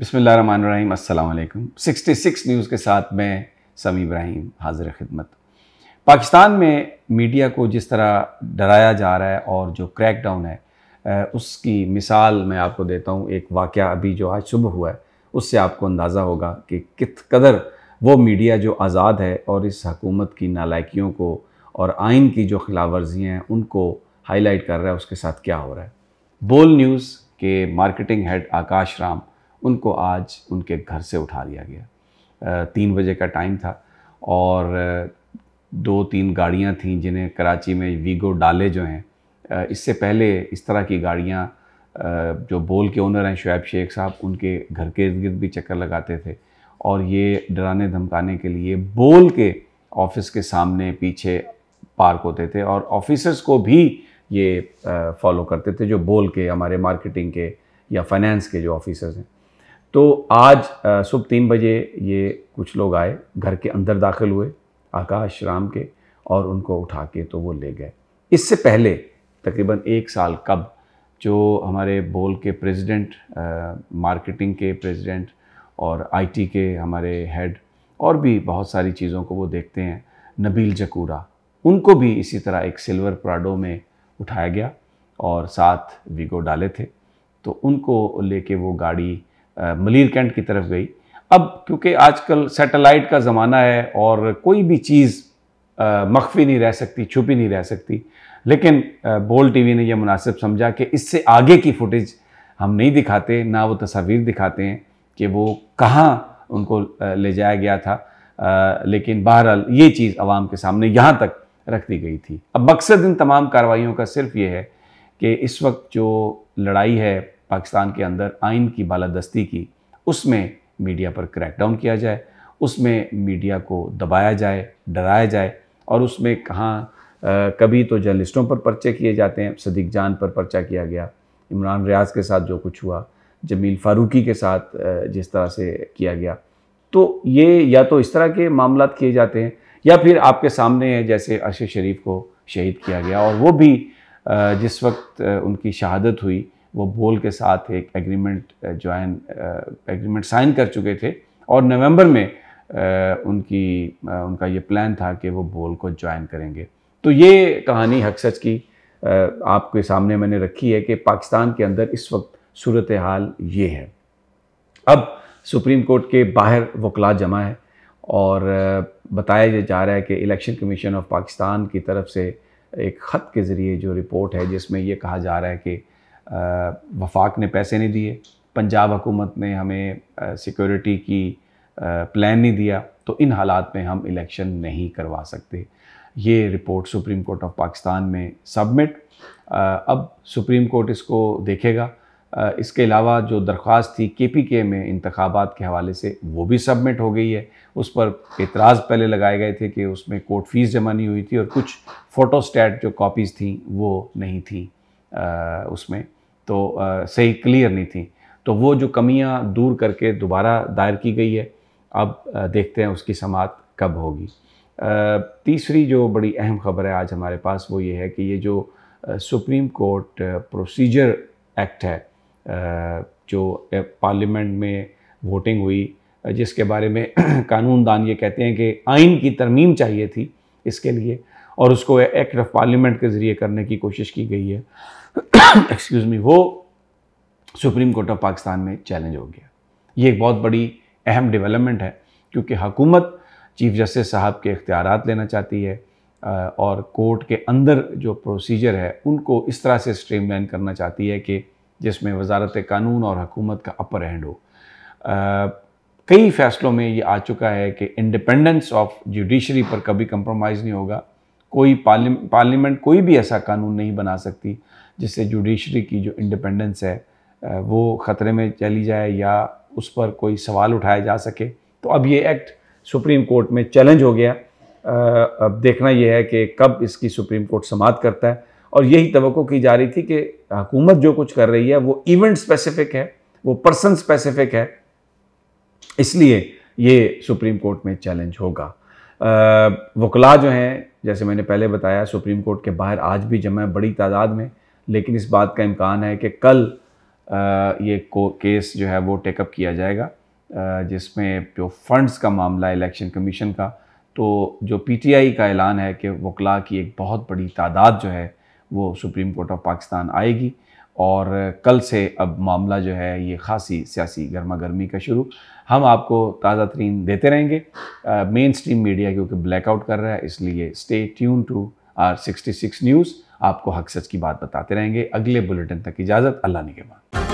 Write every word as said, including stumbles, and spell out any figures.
बिस्मिल्लाहिर्रहमानिर्रहीम, अस्सलाम अलैकुम। सिक्सटी सिक्स न्यूज़ के साथ मैं समी इब्राहिम हाजिर खिदमत। पाकिस्तान में मीडिया को जिस तरह डराया जा रहा है और जो क्रैकडाउन है उसकी मिसाल मैं आपको देता हूँ। एक वाक़या अभी जो आज सुबह हुआ है उससे आपको अंदाज़ा होगा कि कित कदर वो मीडिया जो आज़ाद है और इस हकूमत की नालायकियों को और आइन की जो खिलाफ वर्जियाँ हैं उनको हाईलाइट कर रहा है, उसके साथ क्या हो रहा है। बोल न्यूज़ के मार्केटिंग हेड आकाश राम, उनको आज उनके घर से उठा लिया गया। तीन बजे का टाइम था और दो तीन गाड़ियां थीं जिन्हें कराची में वीगो डाले जो हैं, इससे पहले इस तरह की गाड़ियां जो बोल के ओनर हैं शोएब शेख साहब, उनके घर के इर्द गिर्द भी चक्कर लगाते थे और ये डराने धमकाने के लिए बोल के ऑफिस के सामने पीछे पार्क होते थे और ऑफिसर्स को भी ये फॉलो करते थे जो बोल के हमारे मार्केटिंग के या फाइनेंस के जो ऑफिसर्स हैं। तो आज सुबह तीन बजे ये कुछ लोग आए, घर के अंदर दाखिल हुए आकाश राम के और उनको उठा के तो वो ले गए। इससे पहले तकरीबन एक साल कब जो हमारे बोल के प्रेसिडेंट, मार्केटिंग के प्रेसिडेंट और आईटी के हमारे हेड और भी बहुत सारी चीज़ों को वो देखते हैं, नबील जकूरा, उनको भी इसी तरह एक सिल्वर प्राडो में उठाया गया और साथ वीगो डाले थे। तो उनको लेके वो गाड़ी मलीर कैंट की तरफ गई। अब क्योंकि आजकल सैटेलाइट का ज़माना है और कोई भी चीज़ मख्फी नहीं रह सकती, छुपी नहीं रह सकती, लेकिन बोल टीवी ने यह मुनासिब समझा कि इससे आगे की फ़ुटेज हम नहीं दिखाते, ना वो तस्वीर दिखाते हैं कि वो कहाँ उनको ले जाया गया था। आ, लेकिन बहरहाल ये चीज़ आवाम के सामने यहाँ तक रख दी गई थी। अब मकसद इन तमाम कार्रवाइयों का सिर्फ ये है कि इस वक्त जो लड़ाई है पाकिस्तान के अंदर आइन की बालादस्ती की, उसमें मीडिया पर क्रैकडाउन किया जाए, उसमें मीडिया को दबाया जाए, डराया जाए। और उसमें कहाँ कभी तो जर्नलिस्टों पर पर्चे किए जाते हैं, सदीक जान पर पर्चा किया गया, इमरान रियाज के साथ जो कुछ हुआ, जमील फारूकी के साथ जिस तरह से किया गया। तो ये या तो इस तरह के मामला किए जाते हैं या फिर आपके सामने है जैसे अरशद शरीफ को शहीद किया गया और वो भी जिस वक्त उनकी शहादत हुई वो बोल के साथ एक एग्रीमेंट ज्वाइन एग्रीमेंट साइन कर चुके थे और नवंबर में उनकी उनका ये प्लान था कि वो बोल को ज्वाइन करेंगे। तो ये कहानी हक सच की आपके सामने मैंने रखी है कि पाकिस्तान के अंदर इस वक्त सूरत हाल ये है। अब सुप्रीम कोर्ट के बाहर वकला जमा है और बताया जा रहा है कि इलेक्शन कमीशन ऑफ पाकिस्तान की तरफ से एक ख़त के ज़रिए जो रिपोर्ट है जिसमें यह कहा जा रहा है कि वफाक ने पैसे नहीं दिए, पंजाब हुकूमत ने हमें सिक्योरिटी की प्लान नहीं दिया, तो इन हालात में हम इलेक्शन नहीं करवा सकते। ये report supreme court of Pakistan में सबमिट। अब सुप्रीम कोर्ट इसको देखेगा। इसके अलावा जो दरख्वास्त थी के पी के में इंतखाबात के हवाले से वो भी सबमिट हो गई है। उस पर एतराज़ पहले लगाए गए थे कि उसमें कोर्ट फ़ीस जमा नहीं हुई थी और कुछ फ़ोटोस्टैट जो कॉपीज़ थीं वो नहीं थी आ, उसमें तो आ, सही क्लियर नहीं थी, तो वो जो कमियां दूर करके दोबारा दायर की गई है। अब आ, देखते हैं उसकी समाअत कब होगी। आ, तीसरी जो बड़ी अहम खबर है आज हमारे पास वो ये है कि ये जो आ, सुप्रीम कोर्ट प्रोसीजर एक्ट है आ, जो पार्लियामेंट में वोटिंग हुई जिसके बारे में कानून दान ये कहते हैं कि आइन की तरमीम चाहिए थी इसके लिए और उसको एक्ट ऑफ पार्लियामेंट के ज़रिए करने की कोशिश की गई है एक्सक्यूज़ मी, वो सुप्रीम कोर्ट ऑफ पाकिस्तान में चैलेंज हो गया। ये एक बहुत बड़ी अहम डेवलपमेंट है क्योंकि हुकूमत चीफ जस्टिस साहब के इख्तियारात लेना चाहती है और कोर्ट के अंदर जो प्रोसीजर है उनको इस तरह से स्ट्रीमलाइन करना चाहती है कि जिसमें वजारत कानून और हुकूमत का अपर हैंड हो। आ, कई फैसलों में ये आ चुका है कि इंडिपेंडेंस ऑफ जुडिशरी पर कभी कंप्रोमाइज़ नहीं होगा, कोई पार्लियामेंट कोई भी ऐसा कानून नहीं बना सकती जिससे जुडिशरी की जो इंडिपेंडेंस है वो ख़तरे में चली जाए या उस पर कोई सवाल उठाया जा सके। तो अब ये एक्ट सुप्रीम कोर्ट में चैलेंज हो गया। अब देखना यह है कि कब इसकी सुप्रीम कोर्ट समाअत करता है और यही तवक्को की जा रही थी कि हुकूमत जो कुछ कर रही है वो इवेंट स्पेसिफिक है, वो पर्सन स्पेसिफिक है, इसलिए ये सुप्रीम कोर्ट में चैलेंज होगा। वकला जो हैं जैसे मैंने पहले बताया सुप्रीम कोर्ट के बाहर आज भी जमा है बड़ी तादाद में, लेकिन इस बात का इम्कान है कि कल ये को केस जो है वो टेकअप किया जाएगा, जिसमें जो फंड्स का मामला इलेक्शन कमीशन का, तो जो पीटीआई का ऐलान है कि वकला की एक बहुत बड़ी तादाद जो है वो सुप्रीम कोर्ट ऑफ पाकिस्तान आएगी और कल से अब मामला जो है ये खासी सियासी गर्मा गर्मी का शुरू। हम आपको ताज़ा तरीन देते रहेंगे। मेन स्ट्रीम मीडिया क्योंकि ब्लैकआउट कर रहा है, इसलिए stay tune to R sixty six news, आपको हक सच की बात बताते रहेंगे। अगले बुलेटिन तक इजाज़त, अल्लाह ने के बाद।